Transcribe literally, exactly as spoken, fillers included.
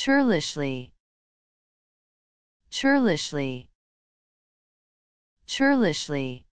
churlishly, churlishly, churlishly.